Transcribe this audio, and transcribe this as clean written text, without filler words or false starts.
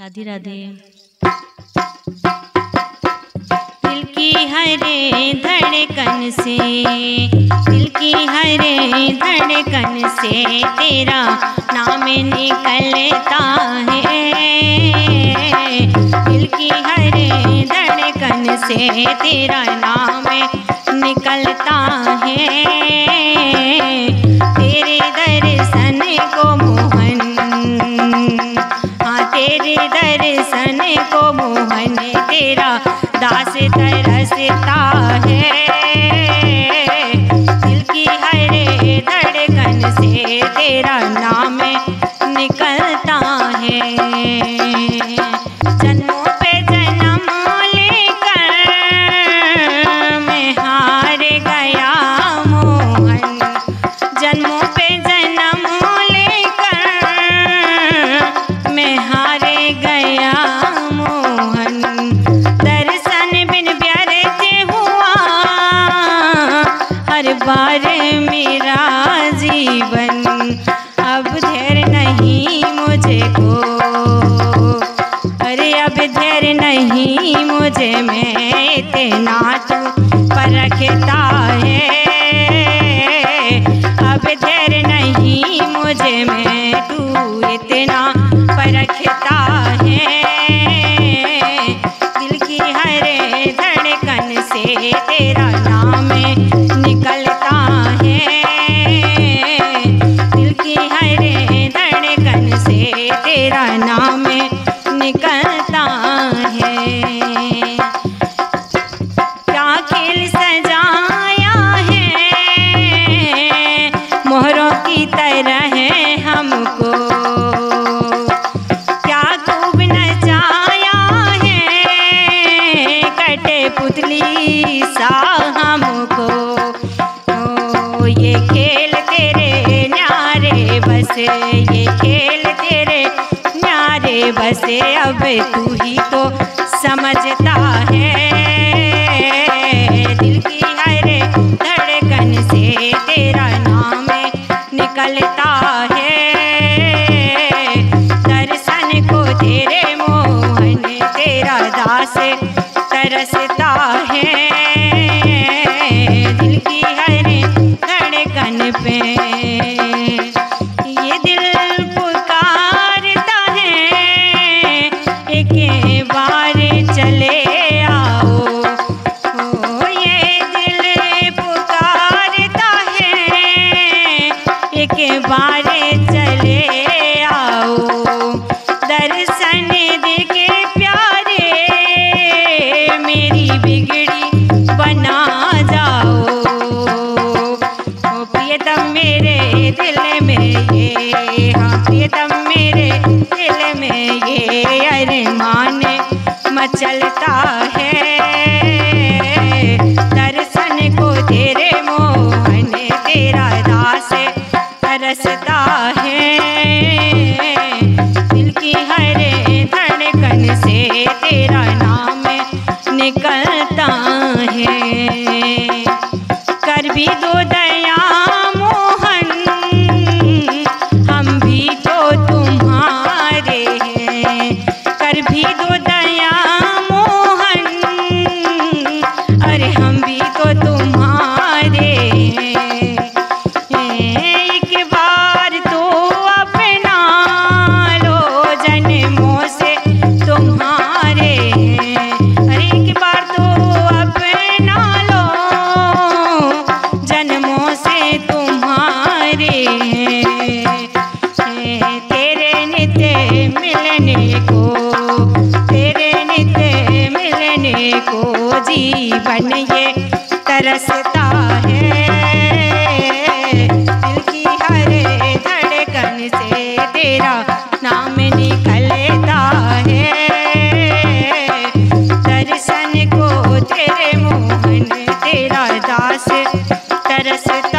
राधे राधे। दिल की हरे धड़कन से, दिल की हरे धड़कन से तेरा नाम निकलता है। दिल की हरे धड़कन से तेरा नाम निकलता है। तेरे दर्शन को मोहन, हाँ तेरे दर्शन को मोहन तेरा दास तरसता है। दिल की हरे धड़कन से तेरा नाम निकलता है। अब तू ही तो समझता है। दिल की हरे धड़कन से तेरा नाम निकलता है। दर्शन को तेरे मोहन तेरा दास तरसता है। दिल की हरे धड़कन पे ये दिल चलता है। दर्शन को तेरे मोहन तेरा दास तरसता है। दिल की हरे धड़कन से तेरा नाम निकलता है। कर भी दो दया मोहन, हम भी तो तुम्हारे हैं। कर भी दो दया जीवन ये तरसता है। दिल की हरे धड़कन से तेरा नाम निकलता है। दर्शन को तेरे मोहन तेरा दास तरसता